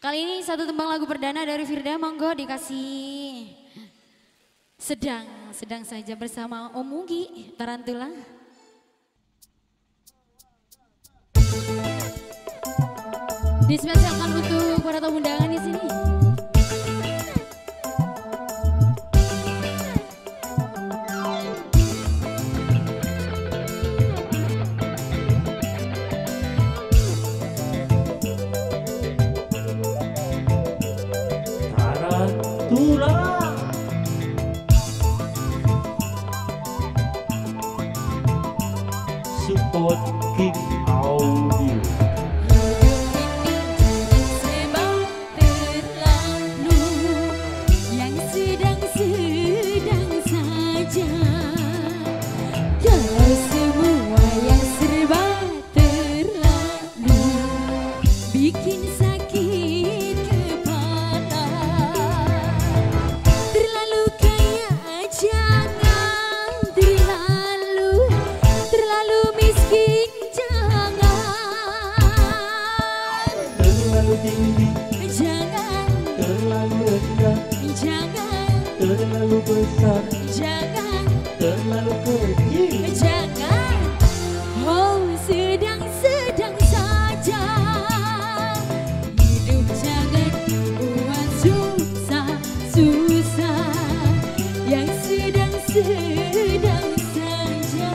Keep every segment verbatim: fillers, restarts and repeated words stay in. Kali ini satu tembang lagu perdana dari Firda, monggo dikasih sedang, sedang saja bersama Om Mugi, Tarantula. Dispesialkan untuk para tamu undangan di sini. Tarantula. Support Kick Audio. Jangan terlalu rendah, jangan terlalu besar, jangan terlalu kecil, jangan oh sedang-sedang saja. Hidup jangan buat susah-susah, yang sedang-sedang saja.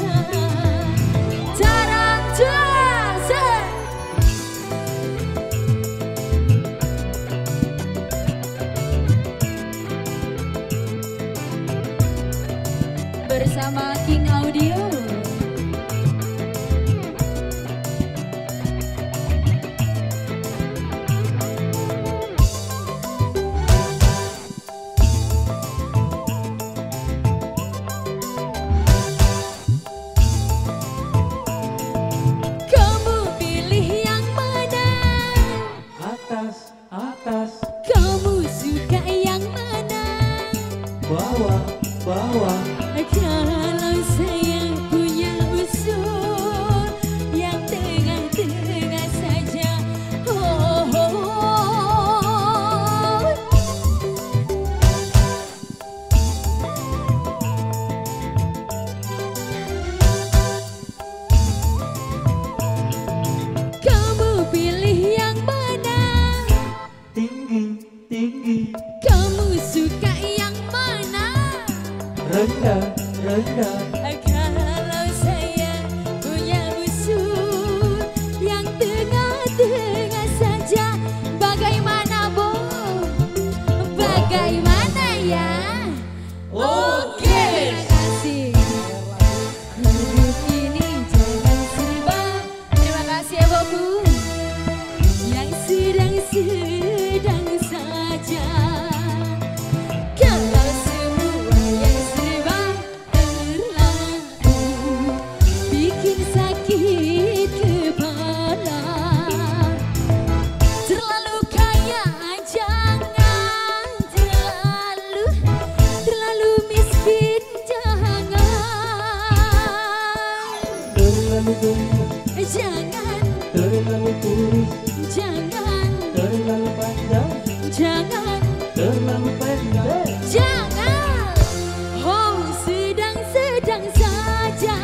Tarantula. Bersama King Audio. Kamu pilih yang mana? Atas, atas. Kamu suka yang mana? Bawah, bawah. Kalau saya punya usul yang tengah-tengah saja, oh, oh, oh. Kamu pilih yang mana? Tinggi, tinggi. Kamu suka yang mana? Rendah, rendah. Kalau saya punya usul yang tengah-tengah saja, bagaimana Bo? Bagaimana ya? Oke. Terima kasih. Hidup ini jangan serba. Terima kasih ya Bobu. Yang sedang-sedang saja. Jangan terlalu kurus, jangan terlalu panjang, jangan terlalu pendek, jangan oh sedang-sedang saja.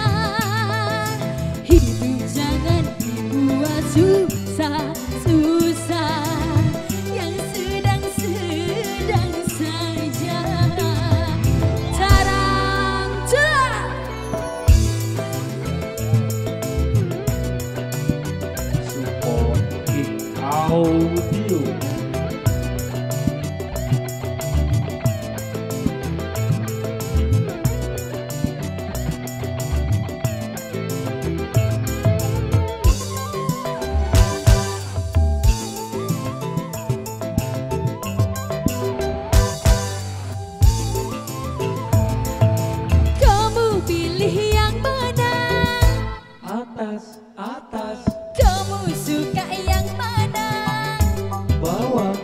Hidup jangan dibuat susah-susah, yang sedang-sedang saja. Audio. Kamu pilih yang mana? Atas, atas. Kamu suka yang mana? Bawah,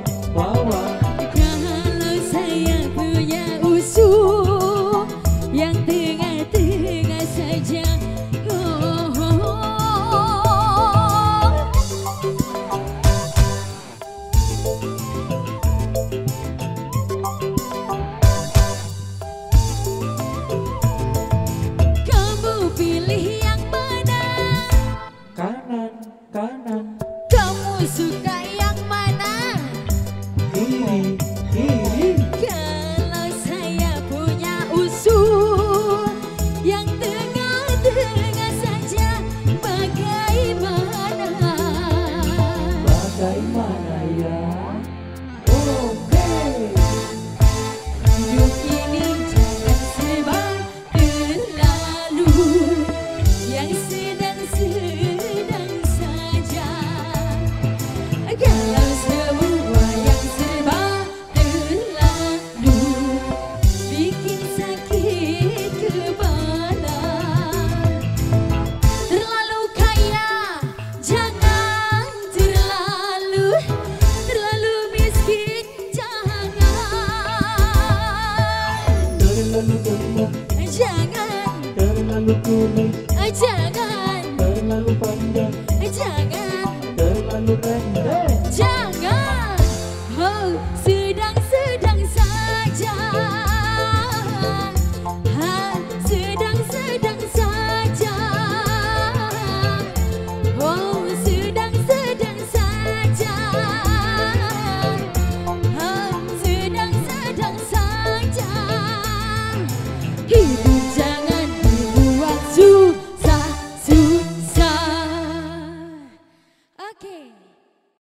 Bagaimana ya?